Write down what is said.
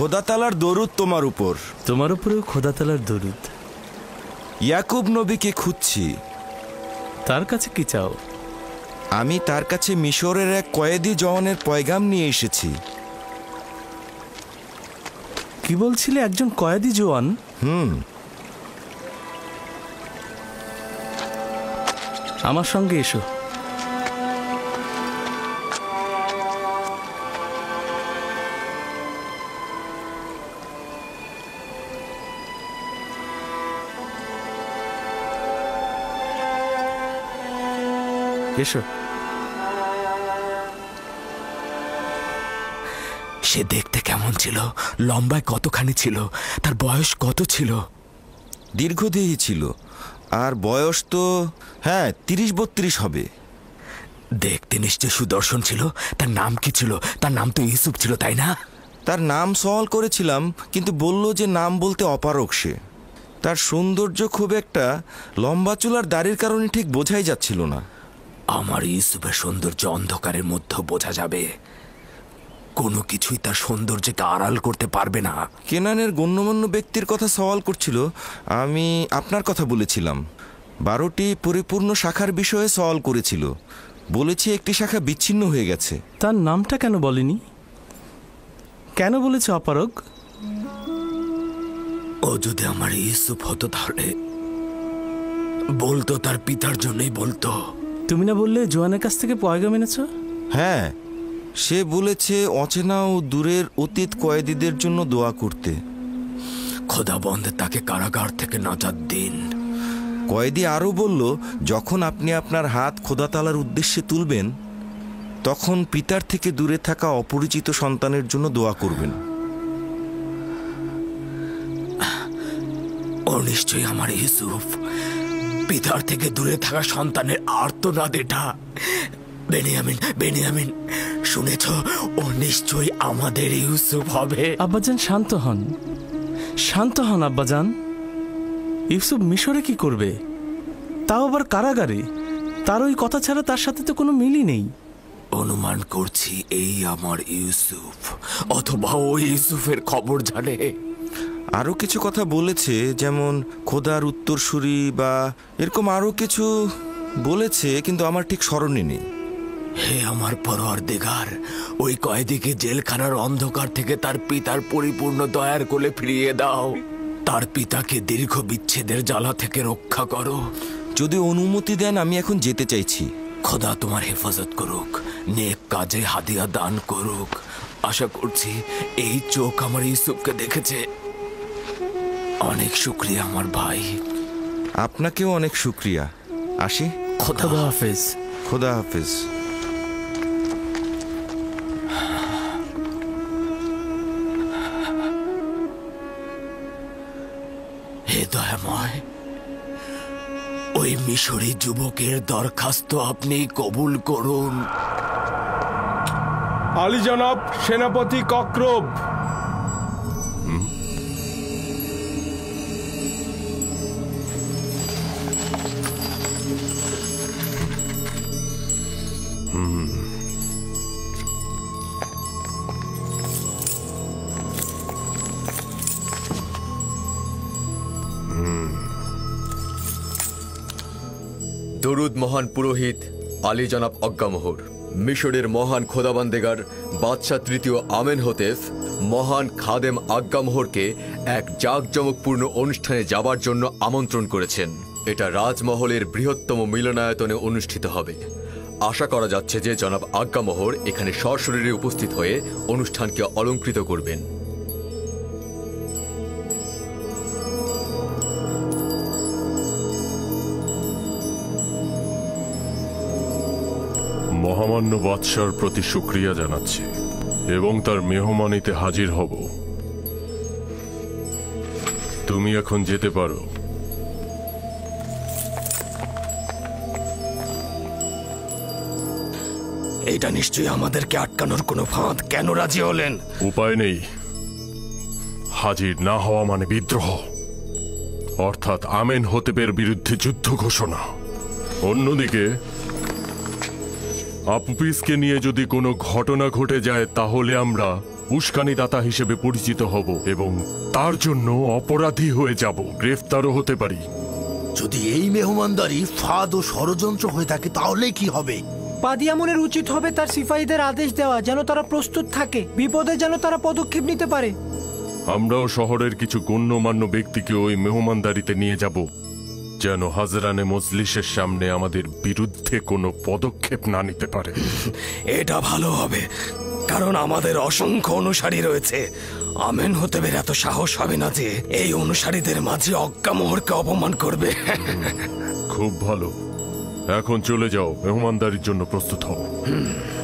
খোদা তাআলার দরুদ তোমার উপর। তোমার উপরেও খোদা তাআলার দরুদ। ইয়াকুব নবীকে খুঁজছি, তার কাছে কি চাও? আমি তার কাছে মিশরের এক কয়েদি জওয়ানের পয়গাম নিয়ে এসেছি। কি বলছিলে, একজন কয়েদি জওয়ান? আমার সঙ্গে এসো। এসো। সে দেখতে কেমন ছিল? লম্বায় কতখানি ছিল? তার বয়স কত ছিল? দীর্ঘদেহী ছিল, আর বয়স তো হ্যাঁ ৩০-৩২ হবে। দেখতে নিশ্চয় সুদর্শন ছিল। তার নাম কি ছিল? তার নাম তো ইউসুফ ছিল, তাই না? তার নাম সওয়াল করেছিলাম, কিন্তু বলল যে নাম বলতে অপারক সে। তার সৌন্দর্য খুব একটা লম্বা চুল আর দাড়ির কারণে ঠিক বোঝাই যাচ্ছিল না। আমার ইউসুফের সৌন্দর্য অন্ধকারের মধ্যে বোঝা যাবে, কোনো কিছুই তার সৌন্দর্যকে আড়াল করতে পারবে না। কেনানের গণ্যমান্য ব্যক্তির কথা সওয়াল করছিল, আমি আপনার কথা বলেছিলাম। ১২টি পরিপূর্ণ শাখার বিষয়ে সওয়াল করেছিল, বলেছি একটি শাখা বিচ্ছিন্ন হয়ে গেছে। তার নামটা কেন বলেনি? কেন বলেছে অপারক? ও যদি আমার ইউসুফ হতো তাহলে বলতো তার পিতার জন্যই বলতো। তুমি না বললে জোয়ানের কাছ থেকে পয়গাম এনেছো? হ্যাঁ, সে বলেছে অচেনা ও দূরের অতীত কয়েদিদের জন্য দোয়া করতে। খোদা বন্দে তাকে কারাগার থেকে নাজাত দিন। কয়েদি আরও বলল, যখন আপনি আপনার হাত খোদা তাআলার উদ্দেশ্যে তুলবেন তখন পিতার থেকে দূরে থাকা অপরিচিত সন্তানের জন্য দোয়া করবেন। ও নিশ্চয়ই আমার ইউসুফ। পিতার থেকে দূরে থাকা সন্তানের আর্তনাদ এটা। বেনিয়ামিন, বেনিয়ামিন শুনেছ? ও নিশ্চয়ই আমাদের ইউসুফ হবে। আব্বাজান শান্ত হন, শান্ত হন আব্বাজান। ইউসুফ মিশরে কি করবে, তাও আবার কারাগারে? তার ওই কথা ছাড়া তার সাথে তো কোনো মিলই নেই। অনুমান করছি এই আমার ইউসুফ, অথবা ও ইউসুফের খবর জানে। আরও কিছু কথা বলেছে, যেমন খোদার উত্তরসূরি বা এরকম আরও কিছু বলেছে, কিন্তু আমার ঠিক স্মরণে নেই। হে আমার পরওয়ারদিগার, ওই কয়েদিকে জেলখানার অন্ধকার থেকে তার পিতার পরিপূর্ণ দয়ার কোলে ফিরিয়ে দাও। তার পিতাকে দীর্ঘ বিচ্ছেদের জ্বালা থেকে রক্ষা করো। যদি অনুমতি দেন আমি এখন যেতে চাইছি। খোদা তোমার হেফাজত করুক, নেক কাজে হাদিয়া দান করুক। আশা করছি এই চোখ আমার ইউসুফকে দেখেছে। অনেক শুক্রিয়া আমার ভাই। আপনাকেও অনেক শুক্রিয়া। আসি, খোদা হাফেজ। খোদা হাফেজ। হে দয়াময়, ওই মিশরী যুবকের দরখাস্ত আপনি কবুল করুন। আলী জনাব সেনাপতি কক্রব। দরুদ মহান পুরোহিত আলী জনাব অজ্ঞামোহর, মিশরের মহান খোদাবান্দেগার বাদশাহ তৃতীয় আমেনহোতেফ মহান খাদেম আজ্ঞামোহরকে এক জাঁকজমকপূর্ণ অনুষ্ঠানে যাবার জন্য আমন্ত্রণ করেছেন। এটা রাজমহলের বৃহত্তম মিলনায়তনে অনুষ্ঠিত হবে। আশা করা যাচ্ছে যে জনাব আজ্ঞামোহর এখানে সশরীরে উপস্থিত হয়ে অনুষ্ঠানকে অলঙ্কৃত করবেন। মহামান্য বাদশার প্রতি শুকরিয়া জানাচ্ছি এবং তার মেহমানিতে হাজির হব। তুমি এখন যেতে পারো। এটা নিশ্চয়ই আমাদেরকে আটকানোর কোনো ফাঁদ। কেন রাজি হলেন? উপায় নেই, হাজির না হওয়া মানে বিদ্রোহ, অর্থাৎ আমেনহোতেপের বিরুদ্ধে যুদ্ধ ঘোষণা। অন্যদিকে আপুপিসকে নিয়ে যদি কোনো ঘটনা ঘটে যায় তাহলে আমরা উস্কানিদাতা হিসেবে পরিচিত হব এবং তার জন্য অপরাধী হয়ে যাব, গ্রেফতারও হতে পারি। যদি এই মেহমানদারি ফাঁদ ও ষড়যন্ত্র হয়ে থাকে তাহলে কি হবে? পাদিয়ামনের উচিত হবে তার সিপাহীদের আদেশ দেওয়া যেন তারা প্রস্তুত থাকে, বিপদে যেন তারা পদক্ষেপ নিতে পারে। আমরাও শহরের কিছু গণ্যমান্য ব্যক্তিকে ওই মেহমানদারিতে নিয়ে যাব যেন হাজরানে মজলিসের সামনে আমাদের বিরুদ্ধে কোনো পদক্ষেপ না নিতে পারে। এটা ভালো হবে, কারণ আমাদের অসংখ্য অনুসারী রয়েছে। আমেন হতে বের এত সাহস হবে না যে এই অনুসারীদের মাঝে অজ্ঞামোহরকে অপমান করবে। খুব ভালো, এখন চলে যাও, মেহমানদারির জন্য প্রস্তুত হও।